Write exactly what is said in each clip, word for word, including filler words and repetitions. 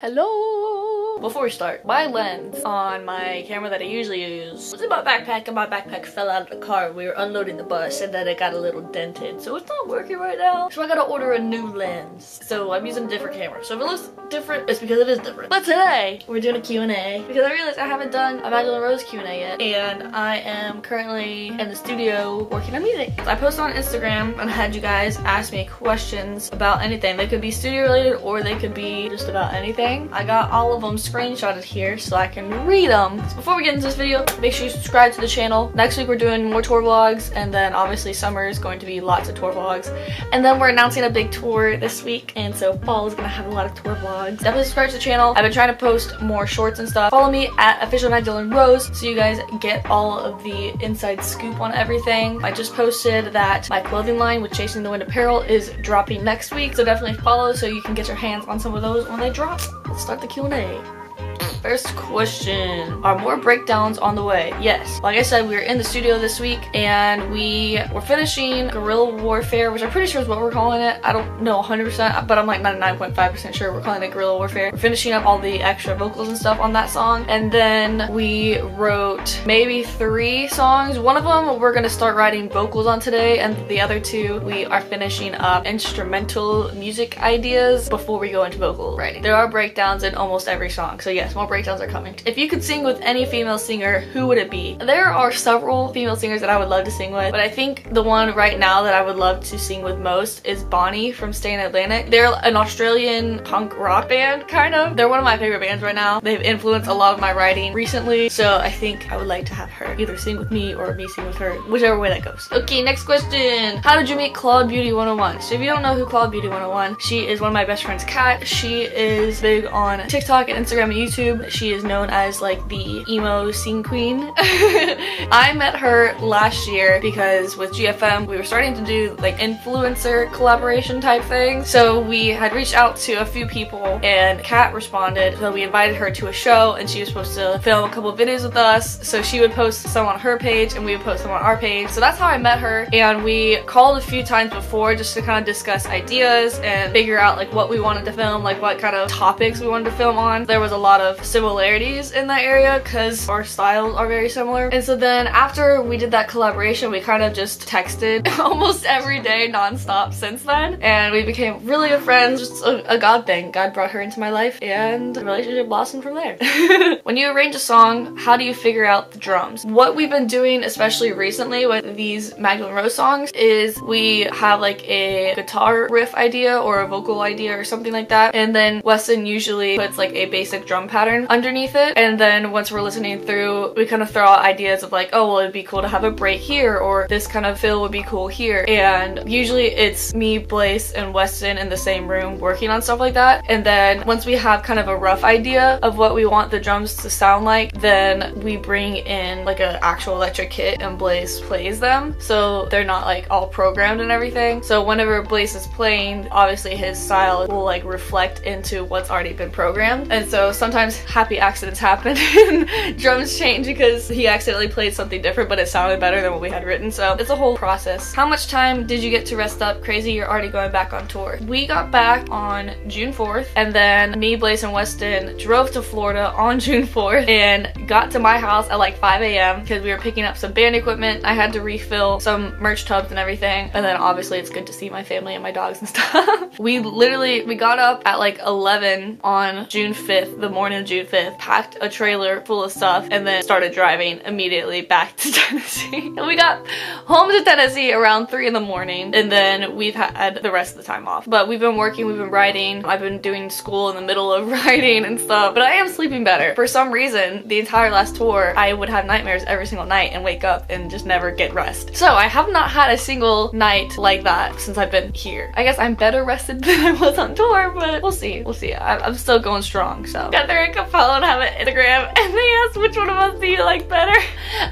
Hello! Before we start, my lens on my camera that I usually use was in my backpack, and my backpack fell out of the car. We were unloading the bus and then it got a little dented, so it's not working right now. So I gotta order a new lens. So I'm using a different camera. So if it looks different, it's because it is different. But today, we're doing a Q and A because I realized I haven't done a Magdalene Rose Q and A yet, and I am currently in the studio working on music. I posted on Instagram and had you guys ask me questions about anything. They could be studio related or they could be just about anything. I got all of them screenshotted here so I can read them. So before we get into this video, make sure you subscribe to the channel. Next week we're doing more tour vlogs, and then obviously summer is going to be lots of tour vlogs. And then we're announcing a big tour this week, and so fall is gonna have a lot of tour vlogs. Definitely subscribe to the channel. I've been trying to post more shorts and stuff. Follow me at Official Magdalene Rose so you guys get all of the inside scoop on everything. I just posted that my clothing line with Chasing the Wind Apparel is dropping next week, so definitely follow so you can get your hands on some of those when they drop. Let's start the Q and A. First question. Are more breakdowns on the way? Yes. Like I said, we were in the studio this week and we were finishing Guerrilla Warfare, which I'm pretty sure is what we're calling it. I don't know one hundred percent, but I'm like ninety-nine point five percent sure we're calling it Guerrilla Warfare. We're finishing up all the extra vocals and stuff on that song. And then we wrote maybe three songs. One of them we're going to start writing vocals on today, and the other two we are finishing up instrumental music ideas before we go into vocal writing. There are breakdowns in almost every song, so yes, more breakdowns are coming. If you could sing with any female singer, who would it be? There are several female singers that I would love to sing with, but I think the one right now that I would love to sing with most is Bonnie from Stay in Atlantic. They're an Australian punk rock band, kind of. They're one of my favorite bands right now. They've influenced a lot of my writing recently, so I think I would like to have her either sing with me or me sing with her, whichever way that goes. Okay, next question. How did you meet Claude Beauty one oh one? So if you don't know who Claude Beauty one oh one, she is one of my best friends, Kat. She is big on TikTok and Instagram and YouTube. She is known as like the emo scene queen. I met her last year because with G F M we were starting to do like influencer collaboration type things. So we had reached out to a few people and Kat responded, so we invited her to a show and she was supposed to film a couple videos with us. So she would post some on her page and we would post some on our page. So that's how I met her, and we called a few times before just to kind of discuss ideas and figure out like what we wanted to film, like what kind of topics we wanted to film on. There was a lot of similarities in that area because our styles are very similar. And so then after we did that collaboration, we kind of just texted almost every day nonstop since then, and we became really good friends. Just a, a God thing. God brought her into my life and the relationship blossomed from there. When you arrange a song, how do you figure out the drums? What we've been doing, especially recently with these Magdalene Rose songs, is we have like a guitar riff idea or a vocal idea or something like that, and then Weston usually puts like a basic drum pattern underneath it, and then once we're listening through we kind of throw out ideas of like, oh well, it'd be cool to have a break here, or this kind of fill would be cool here. And usually it's me, Blaze, and Weston in the same room working on stuff like that, and then once we have kind of a rough idea of what we want the drums to sound like, then we bring in like an actual electric kit and Blaze plays them, so they're not like all programmed and everything. So whenever Blaze is playing, obviously his style will like reflect into what's already been programmed, and so sometimes happy accidents happen and drums change because he accidentally played something different but it sounded better than what we had written. So it's a whole process. How much time did you get to rest up? Crazy, you're already going back on tour. We got back on June fourth, and then me, Blaze, and Weston drove to Florida on June fourth and got to my house at like five A M because we were picking up some band equipment. I had to refill some merch tubs and everything, and then obviously it's good to see my family and my dogs and stuff. We literally we got up at like eleven on June fifth, the morning of June fifth, packed a trailer full of stuff, and then started driving immediately back to Tennessee. And we got home to Tennessee around three in the morning, and then we've had the rest of the time off. But we've been working, we've been writing, I've been doing school in the middle of writing and stuff, but I am sleeping better. For some reason, the entire last tour, I would have nightmares every single night and wake up and just never get rest. So I have not had a single night like that since I've been here. I guess I'm better rested than I was on tour, but we'll see. We'll see. I'm still going strong, so. Gathering of got followed on Instagram and they asked which one of us do you like better.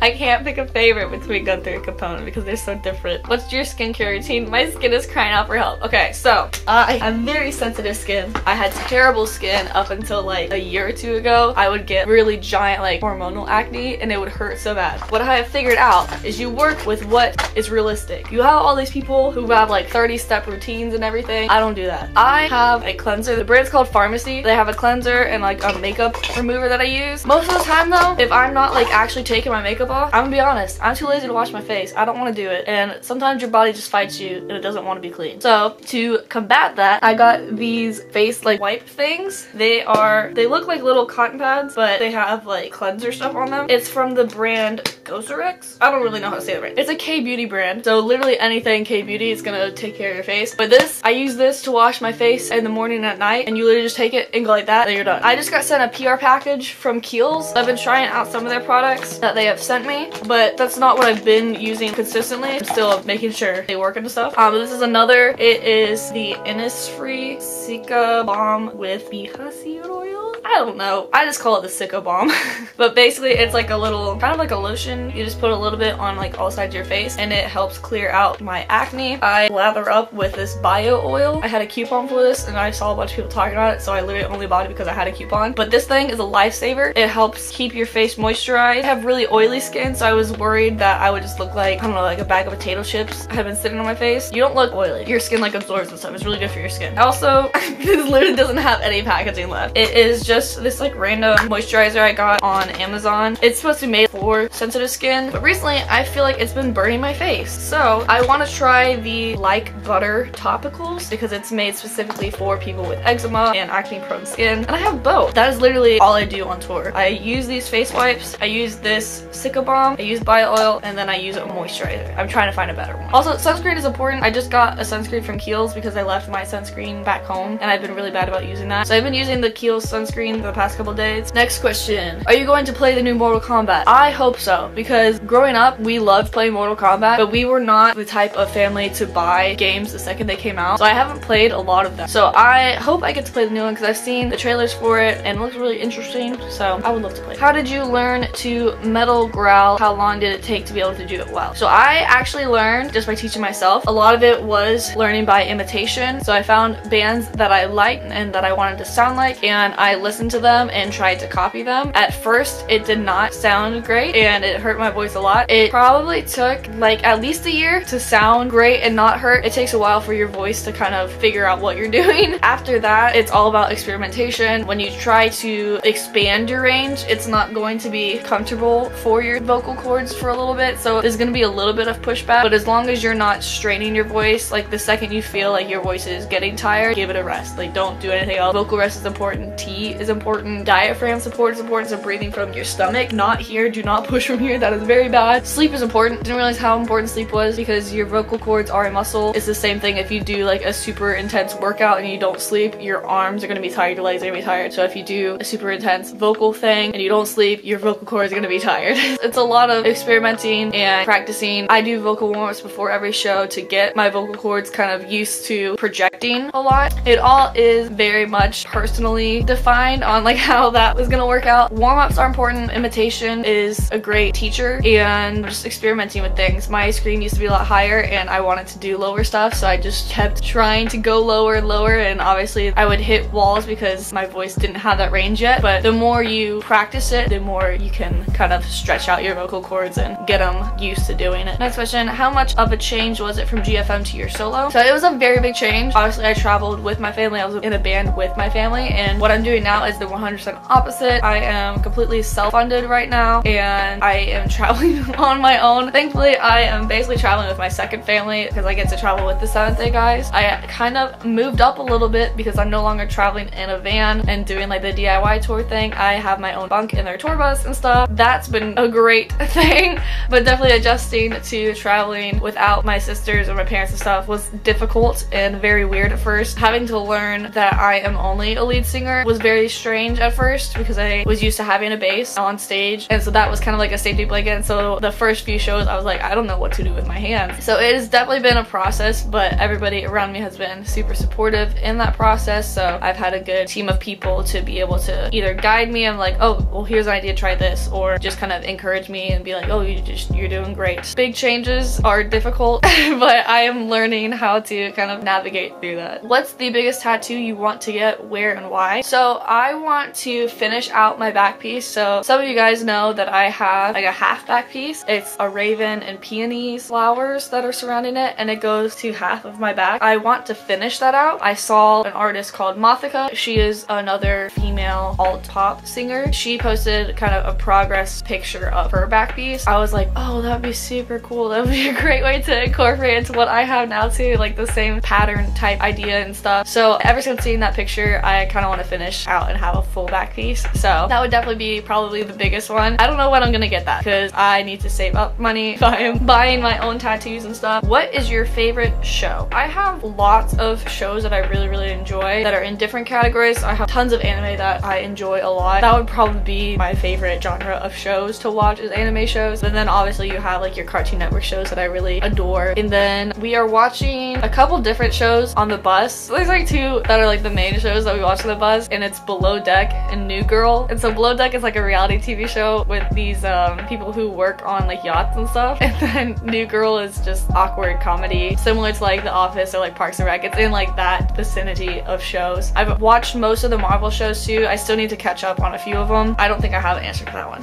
I can't pick a favorite between Gunther and Capone because they're so different. What's your skincare routine? My skin is crying out for help. Okay, so I have very sensitive skin. I had terrible skin up until like a year or two ago. I would get really giant like hormonal acne and it would hurt so bad. What I have figured out is you work with what is realistic. You have all these people who have like thirty step routines and everything. I don't do that. I have a cleanser. The brand's called Pharmacy. They have a cleanser and like a makeup remover that I use. Most of the time though, if I'm not like actually taking my makeup off, I'm gonna be honest, I'm too lazy to wash my face. I don't want to do it. And sometimes your body just fights you and it doesn't want to be clean. So to combat that, I got these face like wipe things. They are, they look like little cotton pads, but they have like cleanser stuff on them. It's from the brand Cosrx. I don't really know how to say the brand. It's a K-beauty brand. So literally anything K-beauty is gonna take care of your face. But this, I use this to wash my face in the morning and at night, and you literally just take it and go like that, then you're done. I just got sent a P R package from Kiehl's. I've been trying out some of their products that they have sent me, but that's not what I've been using consistently. I'm still making sure they work into stuff. Um, this is another. It is the Innisfree Cica Balm with Bihasior oil. I don't know. I just call it the Cica Balm. But basically, it's like a little, kind of like a lotion. You just put a little bit on like all sides of your face, and it helps clear out my acne. I lather up with this bio oil. I had a coupon for this, and I saw a bunch of people talking about it, so I literally only bought it because I had a coupon. But this thing is a lifesaver. It helps keep your face moisturized. I have really oily skin, so I was worried that I would just look like, I don't know, like a bag of potato chips had been sitting on my face. You don't look oily. Your skin like absorbs and stuff. It's really good for your skin. Also, this literally doesn't have any packaging left. It is just this like random moisturizer I got on Amazon. It's supposed to be made for sensitive skin, but recently I feel like it's been burning my face. So I want to try the like Butter Topicals because it's made specifically for people with eczema and acne prone skin. And I have both. That is literally all I do on tour. I use these face wipes. I use this Cica Balm. I use bio oil, and then I use a moisturizer. I'm trying to find a better one. Also, sunscreen is important. I just got a sunscreen from Kiehl's because I left my sunscreen back home and I've been really bad about using that. So I've been using the Kiehl's sunscreen for the past couple days. Next question. Are you going to play the new Mortal Kombat? I hope so, because growing up, we loved playing Mortal Kombat, but we were not the type of family to buy games the second they came out. So I haven't played a lot of them. So I hope I get to play the new one because I've seen the trailers for it and it looks really interesting. So I would love to play it. How did you learn to metal growl? How long did it take to be able to do it well? So I actually learned just by teaching myself. A lot of it was learning by imitation. So I found bands that I liked and that I wanted to sound like, and I listened to them and tried to copy them. At first, it did not sound great and it hurt my voice a lot. It probably took like at least a year to sound great and not hurt. It takes a while for your voice to kind of figure out what you're doing. After that, it's all about experimentation. When you try to expand your range, it's not going to be comfortable for your vocal cords for a little bit, so there's going to be a little bit of pushback, but as long as you're not straining your voice, like the second you feel like your voice is getting tired, give it a rest. Like, don't do anything else. Vocal rest is important. Tea is important. Diaphragm support is important, so breathing from your stomach, not here. Do not push from here. That is very bad. Sleep is important. Didn't realize how important sleep was because your vocal cords are a muscle. It's the same thing if you do like a super intense workout and you don't sleep, your arms are going to be tired, your legs are going to be tired. So if you do a super intense vocal thing and you don't sleep, your vocal cords are going to be tired. It's a lot of experimenting and practicing. I do vocal warm-ups before every show to get my vocal cords kind of used to projecting a lot. It all is very much personally defined on like how that was gonna work out. Warm-ups are important. Imitation is a great teacher, and just experimenting with things. My screen used to be a lot higher and I wanted to do lower stuff, so I just kept trying to go lower and lower, and obviously I would hit walls because my voice didn't have that range yet. But the more you practice it, the more you can kind of stretch out your vocal cords and get them used to doing it. Next question, how much of a change was it from G F M to your solo? So it was a very big change. Obviously I traveled with my family, I was in a band with my family, and what I'm doing now is the one hundred percent opposite. I am completely self-funded right now and I am traveling on my own. Thankfully I am basically traveling with my second family because I get to travel with the Seventh Day guys. I kind of moved up a little bit because I'm no longer traveling in a van and doing like the D I Y tour thing. I have my own bunk in their tour bus and stuff. That's been a great thing, but definitely adjusting to traveling without my sisters or my parents and stuff was difficult and very weird at first. Having to learn that I am only a lead singer was very strange at first because I was used to having a bass on stage, and so that was kind of like a safety blanket. And so the first few shows I was like, I don't know what to do with my hands. So it has definitely been a process, but everybody around me has been super supportive in that process, so I've had a good team of people to be able able to either guide me and like, oh, well, here's an idea, try this, or just kind of encourage me and be like, oh, you just, you're doing great. Big changes are difficult, but I am learning how to kind of navigate through that. What's the biggest tattoo you want to get, where, and why? So I want to finish out my back piece. So some of you guys know that I have like a half back piece. It's a raven and peonies flowers that are surrounding it, and it goes to half of my back. I want to finish that out. I saw an artist called Mothica. She is another female alt-pop singer. She posted kind of a progress picture of her back piece. I was like, oh, that would be super cool. That would be a great way to incorporate into what I have now too, like the same pattern type idea and stuff. So ever since seeing that picture, I kind of want to finish out and have a full back piece. So that would definitely be probably the biggest one. I don't know when I'm gonna get that because I need to save up money if I am buying my own tattoos and stuff. What is your favorite show? I have lots of shows that I really, really enjoy that are in different categories. I have tons of anime that I enjoy a lot. That would probably be my favorite genre of shows to watch is anime shows. And then obviously you have like your Cartoon Network shows that I really adore. And then we are watching a couple different shows on the bus. So there's like two that are like the main shows that we watch on the bus, and it's Blow Deck and New Girl. And so Blow Deck is like a reality T V show with these um, people who work on like yachts and stuff. And then New Girl is just awkward comedy, similar to like The Office or like Parks and Rec. It's in like that vicinity of shows. I've watched most of the Marvel shows too. I still need to catch up on a few of them. I don't think I have an answer for that one.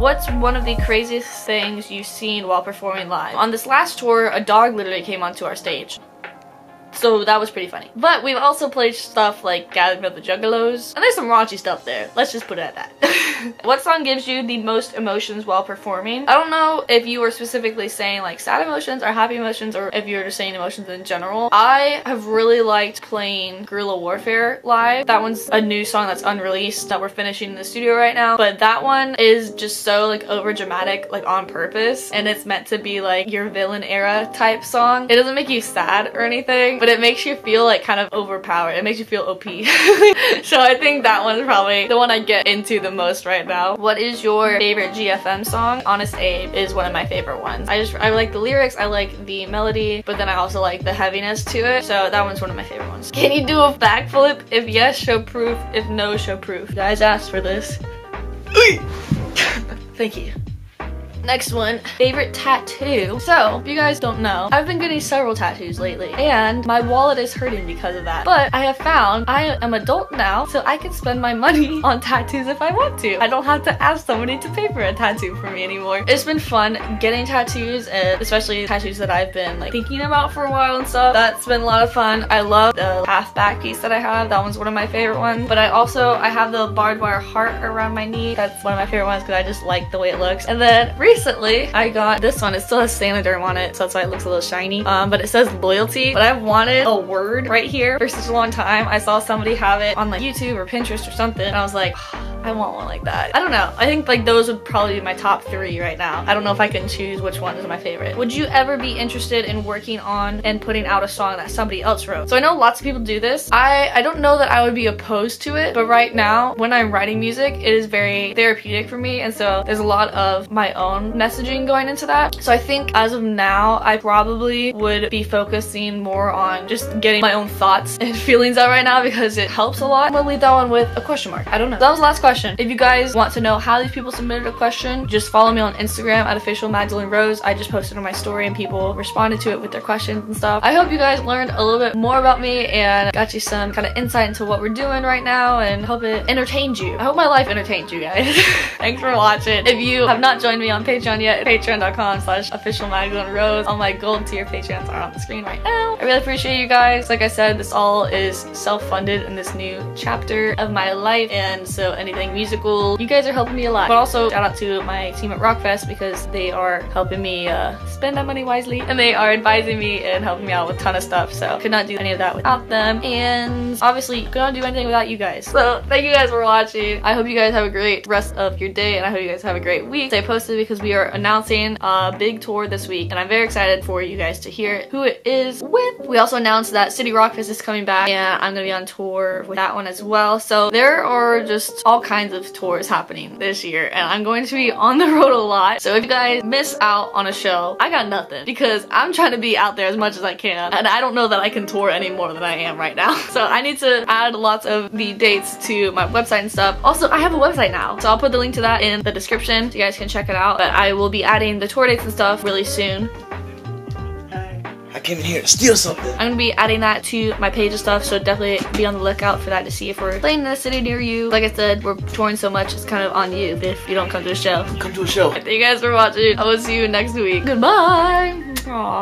What's one of the craziest things you've seen while performing live? On this last tour, a dog literally came onto our stage. So that was pretty funny. But we've also played stuff like Gathering of the Juggalos, and there's some raunchy stuff there. Let's just put it at that. What song gives you the most emotions while performing? I don't know if you were specifically saying like sad emotions or happy emotions, or if you were just saying emotions in general. I have really liked playing Guerrilla Warfare live. That one's a new song that's unreleased that we're finishing in the studio right now. But that one is just so like over dramatic, like on purpose, and it's meant to be like your villain era type song. It doesn't make you sad or anything, but it makes you feel like kind of overpowered. It makes you feel O P. So I think that one's probably the one I get into the most right now. What is your favorite G F M song? Honest Abe is one of my favorite ones. I just, I like the lyrics, I like the melody, but then I also like the heaviness to it. So that one's one of my favorite ones. Can you do a backflip? If yes, show proof. If no, show proof. You guys asked for this. Thank you. Next one, favorite tattoo. So, if you guys don't know, I've been getting several tattoos lately, and my wallet is hurting because of that. But I have found I am adult now, so I can spend my money on tattoos if I want to. I don't have to ask somebody to pay for a tattoo for me anymore. It's been fun getting tattoos, and especially tattoos that I've been like thinking about for a while and stuff. That's been a lot of fun. I love the half back piece that I have. That one's one of my favorite ones. But I also, I have the barbed wire heart around my knee. That's one of my favorite ones because I just like the way it looks. And then recently, I got this one. It still has Sanoderm on it, so that's why it looks a little shiny. Um, but it says loyalty. But I've wanted a word right here for such a long time. I saw somebody have it on like YouTube or Pinterest or something, and I was like, oh, I want one like that. I don't know. I think like those would probably be my top three right now. I don't know if I can choose which one is my favorite. Would you ever be interested in working on and putting out a song that somebody else wrote? So I know lots of people do this. I, I don't know that I would be opposed to it, but right now, when I'm writing music, it is very therapeutic for me, and so there's a lot of my own messaging going into that. So I think as of now, I probably would be focusing more on just getting my own thoughts and feelings out right now because it helps a lot. I'm gonna leave that one with a question mark. I don't know. That was the last question. If you guys want to know how these people submitted a question, just follow me on Instagram at official Magdalene Rose. I just posted on my story and people responded to it with their questions and stuff. I hope you guys learned a little bit more about me and got you some kind of insight into what we're doing right now, and hope it entertained you. I hope my life entertained you guys. Thanks for watching. If you have not joined me on Patreon yet, patreon.com slash official Magdalene Rose. All my gold tier Patreons are on the screen right now. I really appreciate you guys. Like I said, this all is self-funded in this new chapter of my life, and so anything musical, you guys are helping me a lot. But also shout out to my team at Rockfest because they are helping me uh, spend that money wisely, and they are advising me and helping me out with a ton of stuff, so could not do any of that without them, and obviously could not do anything without you guys. So thank you guys for watching. I hope you guys have a great rest of your day, and I hope you guys have a great week. Stay posted because we are announcing a big tour this week, and I'm very excited for you guys to hear who it is with. We also announced that City Rockfest is coming back, and I'm gonna be on tour with that one as well. So there are just all kinds of tours happening this year, and I'm going to be on the road a lot. So if you guys miss out on a show, I got nothing, because I'm trying to be out there as much as I can, and I don't know that I can tour any more than I am right now. So I need to add lots of the dates to my website and stuff. Also, I have a website now, so I'll put the link to that in the description so you guys can check it out. But I will be adding the tour dates and stuff really soon. I came in here to steal something. I'm going to be adding that to my page and stuff, so definitely be on the lookout for that to see if we're playing in a city near you. Like I said, we're touring so much, it's kind of on you if you don't come to a show. Come to a show. Thank you guys for watching. I will see you next week. Goodbye. Aww.